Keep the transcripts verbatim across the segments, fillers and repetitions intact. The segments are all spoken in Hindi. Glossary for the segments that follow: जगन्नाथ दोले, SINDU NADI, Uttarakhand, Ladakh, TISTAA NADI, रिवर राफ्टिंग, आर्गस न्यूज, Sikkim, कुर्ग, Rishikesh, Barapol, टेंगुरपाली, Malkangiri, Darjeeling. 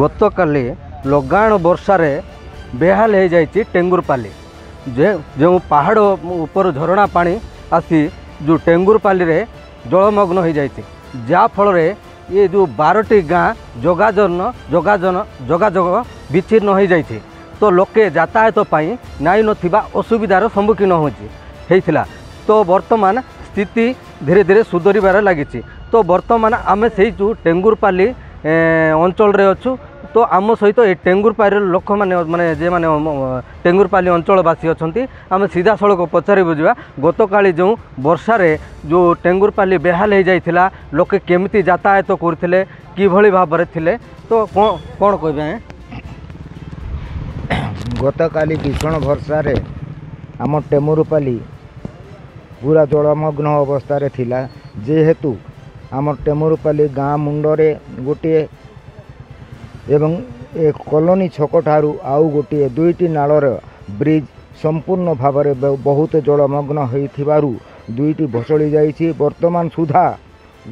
गतकाली लगाण वर्षा रे बेहाल हो जाए टेंगुरपाली जे जो पहाड़ ऊपर झरणा पानी आसी जो टेंगुरपाली रे जलमग्न हो जाए जाफल ये जो बारटी गाँ जगाजन जगाजन जगाजग विच्छिन्न हो जाए तो लोके यातायात पाई नाई ना असुविधार सम्मुखीन होता। तो वर्तमान स्थिति धीरे धीरे सुधरबार लगी। तो बर्तमान आम से जो टेंगुरपाली अंचल अच्छू तो आम सहित ये टेंगुरपाली लोक मैंने मैंने जे मैंने टेंगुरपाली अंचलवासी अच्छा आम सीधा सड़क पचार बुझा गतकाली जो वर्षा रे जो टेंगुरपाली बेहाल हो जाता लोके केमती यातायात करते कि भाव में तो कौन कौन कह गतकाली भीषण वर्षा रे आम टेंगुरपाली पूरा जलमग्न अवस्था थिला जेहेतु आम टेंगुरपाली गाँ मुंडरे गोटे एवं एक कॉलोनी छक ठारू आउ गोटे दुईटी नालर ब्रिज संपूर्ण भाव में बहुत जलमग्न हो दुईटी भसड़ी जाइए। वर्तमान सुधा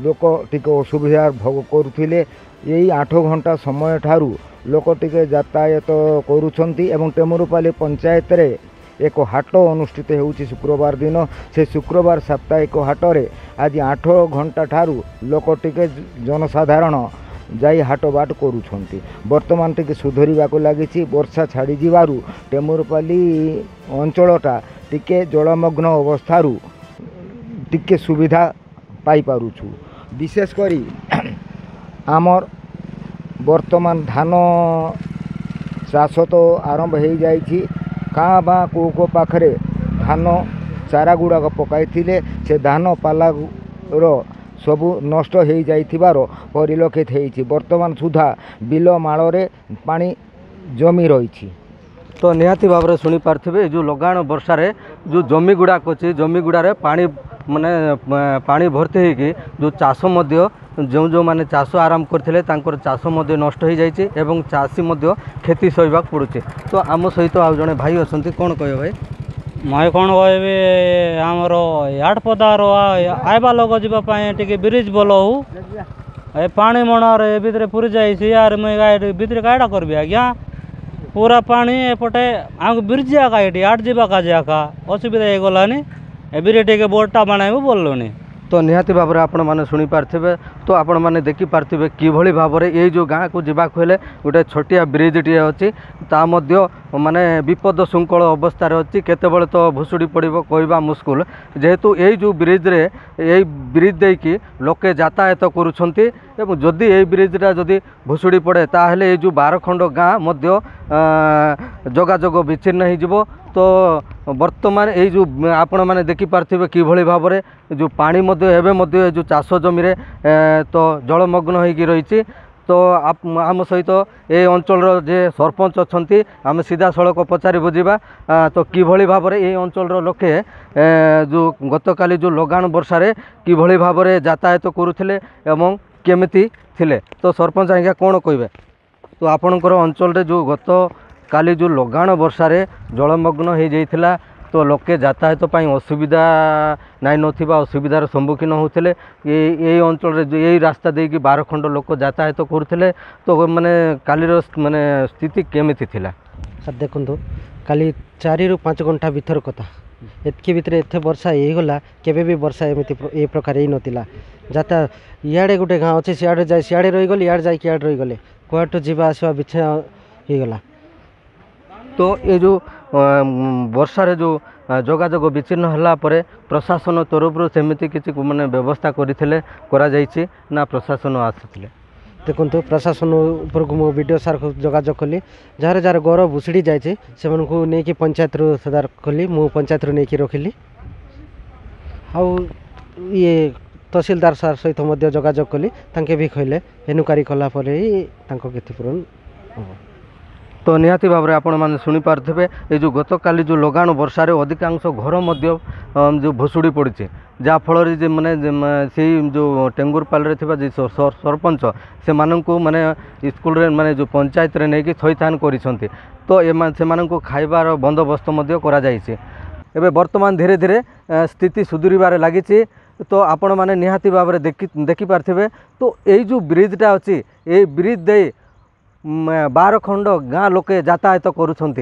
लोक टिके असुविधा भोग करुले। यही आठ घंटा समय ठारू लोक टिके यातायात करुँचंती। टेमुरुपाली पंचायत रे एक हाट अनुष्ठित होउछि शुक्रवार दिन। से शुक्रवार साप्ताहिक हाट रे आज आठ घंटा ठारू लोक टिके जनसाधारण जाई हाट बाट करुछंती। वर्तमान टिके सुधरिबाको लागिछि। वर्षा छाड़ी जिबारु टेमुरपाली अंचलटा टिके जलमग्न अवस्थारु टिके सुविधा पाई पारुछु। विशेष करी आमर वर्तमान धान चाष तो आरंभ हो जाइछि। काँ बा को को पाखरे धान चारा गुड़ाक पकाइथिले से धान पाला रो सबू नष्ट हो जाइथिबार परिलक्षित होइछि। वर्तमान सुधा बिल मालरे पानी जमी रही। तो निहाती भाव शुणी पार्थिवे जो लगाण वर्षा रे जो जमी गुड़ाक अच्छी जमी गुड़ारे पानी माने पानी भर्ती होगी जो चाष मध्य जो जो माने चाष आरंभ करथिले तांकर चाष मध्य नष्ट हो जाइछि एवं चाषी मध्य खेती सहबाक पड़ुछि। तो आम सहित आ जने भाई असंति कोन कहयो भाई मैं कौन कहबी आमर याड पदार आइबा लोग जीवाई टे ब्रिज बोल हो पानी मणार ए भर पूरी जाइए यार मुझे भितर गायटा करबी आज्ञा पूरा पानी एपटे आम ब्रिज आका ये याड जावा जाका असुविधा हो गलानी एबिरे टे बोर्डटा बनाइबू बोलुनी। तो निहाती भाव में आपण मैंने शुणी पार्थिवे। तो आपण मैंने देखी पार्थिवे किभली भाव में ये जो गाँव को जीवाक हेले गोटे छोटिया ब्रिजटे अच्छी ता मध्य माने विपद श्रृंखल अवस्था अच्छी केतेबेले तो भुसुड़ी पड़ो कहवा मुस्किल जेहेतु यही जो ब्रिज्रे यही ब्रिज देकी लोके यातायात करुँचंती एवं जदि यही ब्रिजटा जदि भुसुड़ी पड़े ताहले ये जो बारखंड गाँ मध्य जगाजग विच्छिन्न हो। तो वर्तमान ये जो आपण मैंने देखिपारे किभली भाव में जो पानी मध्य एवं मध्य जो चाष जमी रे तो जलमग्न होगी रही। तो आम सहित ये अंचल जे सरपंच अच्छे आम सीधा सड़क पचार बुझा तो किभली भाव में ये अंचल लोके जो गतकाली जो लगाण वर्षा रे किभली भाव में यातायात करुले एवं केमिति थिले। तो सरपंच आज्ञा कौन कहे? तो आपणकर अंचल जो गतकाली जो लगाण वर्षा रे जलमग्न हो जाता तो लोके यातायात पाई असुविधा नाई ना असुविधार सम्मुखीन होते ये अंचल यही रास्ता देकी बारखंड लोक यातायात करुले। तो मैंने कालीर मैंने स्थिति केमिति थिला सर देखु काली चारि रु पाँच घंटा भीतर कथा एतकी भितर एत वर्षा होगा केवे भी वर्षा एमती ए प्रकार ही नाला जाता इे गोटे गाँव अच्छे सियाड़े जाए सियाड़े रहीगली इे जाए इे रहीगले कौटू जावास बिछा होगा। तो ये जो वर्षा रे जो जगाजग विच्छिन्न होला परे प्रशासन तरफ सेमती किसी माने व्यवस्था करथिले करा जाइछि ना प्रशासन आसिथिले? देखु प्रशासन ऊपर को मो वीडियो सार जगाजग कली जार जार गोर भुसड़ी जाइए से नहीं पंचायत रु सदार कली मु पंचायत रु नहीं रखिली आउ ये तहसीलदार सार सहित मध्य जगाजग कली तांके भी कहले एनुकारी कला परे तांको क्षतिपूरण हो। तो निहाती भाव में आपण मैंने शुणी पार्थिवे ये जो गतकाली जो लगाण वर्षा रे अधिकांश घर मध्य जो भुसुड़ी पड़ी जाफल जे माने से जो टेंगुरपाली रे सरपंच से मानू मैंने स्कूल रे माने जो पंचायत रे नहीं थैथान करिसंती। तो ये खाइबार बंदोबस्त करा जाइछि। एबे वर्तमान धीरे धीरे स्थिति सुधुरिबार लागिछि। तो आपण मैंने निहाती भाव में देखि देखि पार्थिवे। तो ये जो ब्रिजटा अछि ये ब्रिज दे बार खंड गाँ लोके यातायात करुँच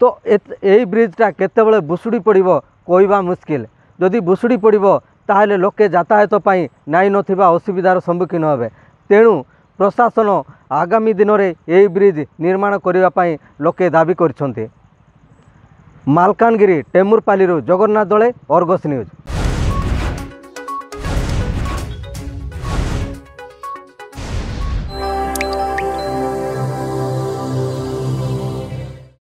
तो यही ब्रिजटा केतबले भुशुड़ी पड़ो कहवा मुस्किल। जदि भुशुड़ी पड़ो ताहले लोके यातायात पाई नाई नथिबा असुविधार सम्मुखीन हेबे। तेणु प्रशासन आगामी दिन में यही ब्रिज निर्माण करने लोके दाबी करछन्ते। मालकानगिरी टेमुरपाली जगन्नाथ दोले, आर्गस न्यूज।